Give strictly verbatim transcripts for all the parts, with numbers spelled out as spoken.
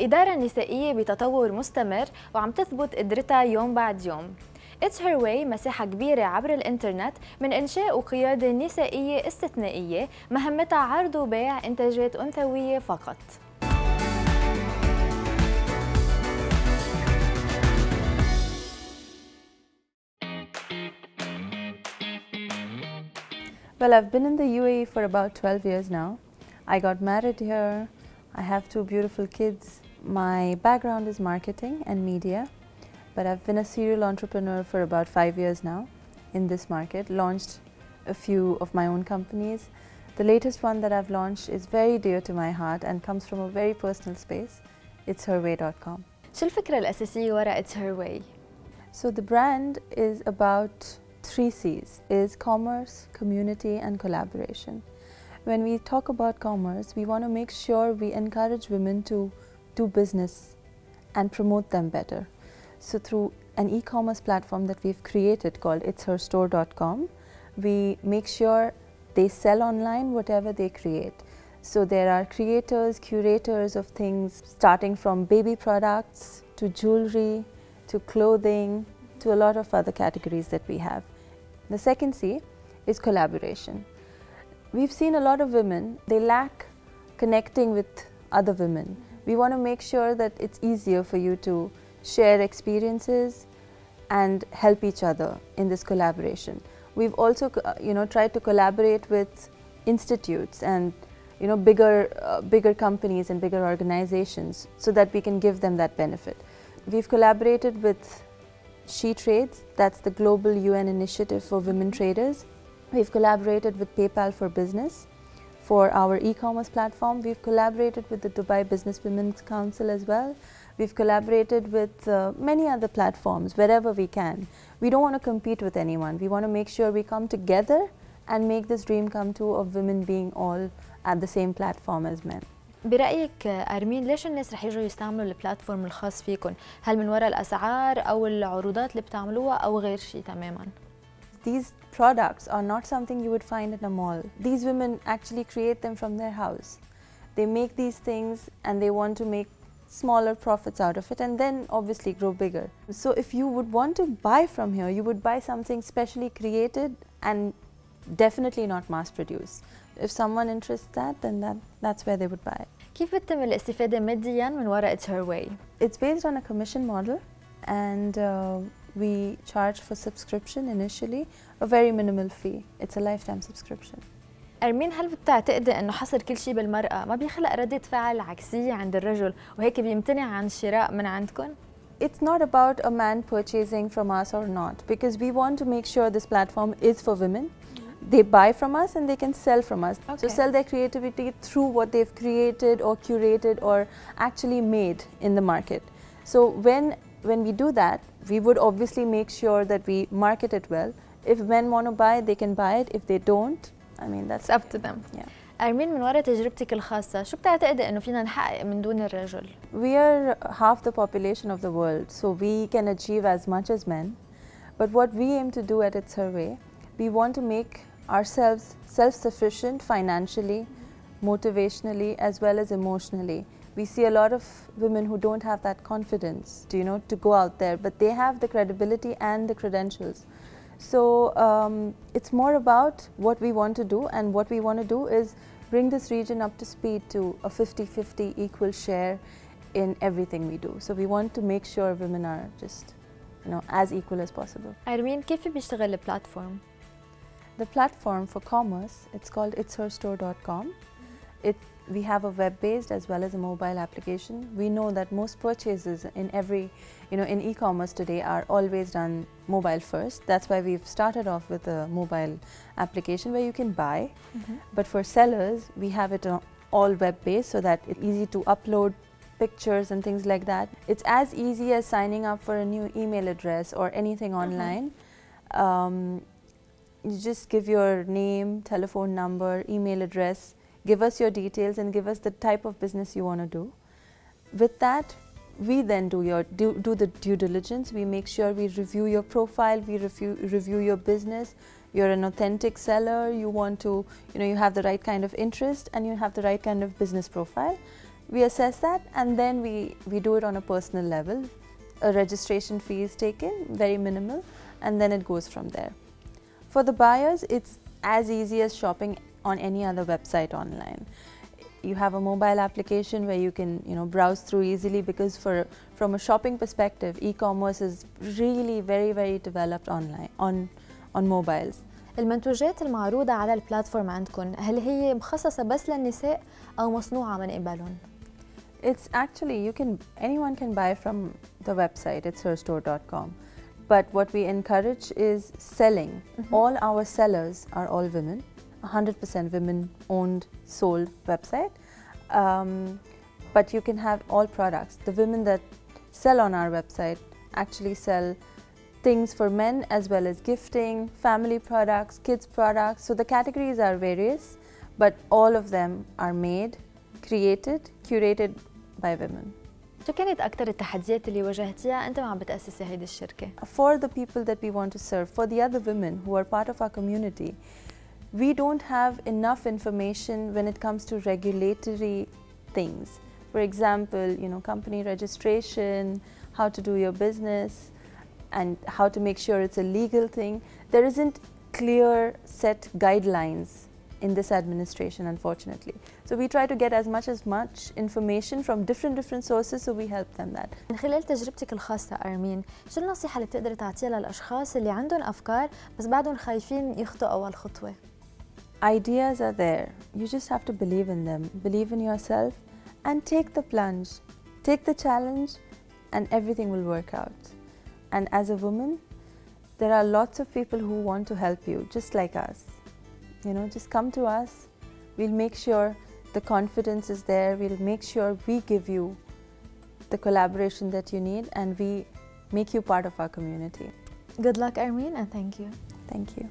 الإدارة النسائية بتطور مستمر وعم تثبت قدرتها يوم بعد يوم. It's Her Way مساحة كبيرة عبر الإنترنت من إنشاء وقيادة نسائية استثنائية مهمتها عرض وبيع إنتاجات أنثوية فقط. Well, I've been in the U A E for about twelve years now. I got married here. I have two beautiful kids. My background is marketing and media, but I've been a serial entrepreneur for about five years now in this market, launched a few of my own companies. The latest one that I've launched is very dear to my heart and comes from a very personal space, it's her way dot com. شو الفكرة الأساسية وراء It's Her Way? So the brand is about three C's, is commerce, community and collaboration. When we talk about commerce, we want to make sure we encourage women to do business and promote them better. So through an e-commerce platform that we've created called it's her store dot com, we make sure they sell online whatever they create. So there are creators, curators of things starting from baby products to jewelry to clothing to a lot of other categories that we have. The second C is collaboration. We've seen a lot of women, they lack connecting with other women. We want to make sure that it's easier for you to share experiences and help each other in this collaboration. We've also, you know, tried to collaborate with institutes and, you know, bigger, uh, bigger companies and bigger organizations so that we can give them that benefit. We've collaborated with SheTrades, that's the global U N initiative for women traders. We've collaborated with PayPal for Business for our e-commerce platform. We've collaborated with the Dubai Business Women's Council as well. We've collaborated with uh, many other platforms wherever we can. We don't want to compete with anyone. We want to make sure we come together and make this dream come true of women being all at the same platform as men. برأيك أرمين ليش الناس رح يجوا يستعملوا البلاتفورم الخاص فيكم؟ هل من وراء الأسعار أو العروضات اللي بتعملوها أو غير شيء تماماً؟ These products are not something you would find in a mall. These women actually create them from their house. They make these things and they want to make smaller profits out of it and then obviously grow bigger. So if you would want to buy from here, you would buy something specially created and definitely not mass produced. If someone interests that, then that, that's where they would buy it. كيف بتتم الاستفادة مادياً من وراء It's Her Way? It's based on a commission model and uh, we charge for subscription initially, a very minimal fee. It's a lifetime subscription. أرمين هل بتعتقدي إنه حصر كل شيء بالمرأة ما بيخلق ردة فعل عكسية عند الرجل وهيك بيمتنع عن الشراء من عندكم؟ It's not about a man purchasing from us or not, because we want to make sure this platform is for women. They buy from us and they can sell from us. Okay. So sell their creativity through what they've created or curated or actually made in the market. So when When we do that, we would obviously make sure that we market it well. If men want to buy it, they can buy it. If they don't, I mean, that's it's up to them. Yeah. أرمين من وراء تجربتك الخاصة، شو بتعتقد إنه فينا نحقق من دون الرجل؟ We are half the population of the world, so we can achieve as much as men. But what we aim to do at It's Her Way, we want to make ourselves self-sufficient financially, motivationally, as well as emotionally. We see a lot of women who don't have that confidence, you know, to go out there, but they have the credibility and the credentials. So um, it's more about what we want to do, and what we want to do is bring this region up to speed to a fifty fifty equal share in everything we do. So we want to make sure women are just, you know, as equal as possible. Armin, how do you work the platform? The platform for commerce, it's called it's her store dot com. It, we have a web-based as well as a mobile application. We know that most purchases in every, you know, in e-commerce today are always done mobile first. That's why we've started off with a mobile application where you can buy. Mm-hmm. But for sellers, we have it all web-based so that it's easy to upload pictures and things like that. It's as easy as signing up for a new email address or anything online. Mm-hmm. Um, you just give your name, telephone number, email address, give us your details and give us the type of business you want to do. With that, we then do, your, do, do the due diligence. We make sure we review your profile, we review, review your business. You're an authentic seller, you want to, you know, you have the right kind of interest and you have the right kind of business profile. We assess that and then we, we do it on a personal level. A registration fee is taken, very minimal, and then it goes from there. For the buyers, it's as easy as shopping on any other website online. You have a mobile application where you can you know, browse through easily, because for, from a shopping perspective, e-commerce is really very, very developed online, on, on mobiles. المنتوجات المعروضة على البلاتفورم عندكم هل هي مخصصة بس للنساء أو مصنوعة من قبلهم؟ It's actually, you can, anyone can buy from the website, it's her store dot com. But what we encourage is selling. Mm-hmm. All our sellers are all women, one hundred percent women-owned, sold website. Um, but you can have all products. The women that sell on our website actually sell things for men as well as gifting, family products, kids products. So the categories are various, but all of them are made, created, curated by women. شو كانت أكثر التحديات اللي واجهتيها أنت وعم بتأسسي هيدي الشركة؟ For the people that we want to serve, for the other women who are part of our community, we don't have enough information when it comes to regulatory things. For example, you know, company registration, how to do your business, and how to make sure it's a legal thing. There isn't clear set guidelines in this administration, unfortunately. So we try to get as much as much information from different different sources, so we help them that. من خلال تجربتك الخاصة أرمين، شو النصيحة اللي بتقدر تعطيها للأشخاص اللي عندهم أفكار بس بعدهم خايفين يخطوا أول خطوة؟ Ideas are there. You just have to believe in them, believe in yourself, and take the plunge, take the challenge, and everything will work out. And as a woman, there are lots of people who want to help you, just like us. You know, just come to us. We'll make sure the confidence is there. We'll make sure we give you the collaboration that you need, and we make you part of our community. Good luck, Armin, and thank you. Thank you.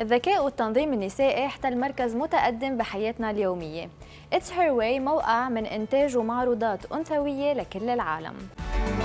الذكاء والتنظيم النسائي احتل مركز متقدم بحياتنا اليومية. It's Her Way موقع من إنتاج ومعروضات أنثوية لكل العالم.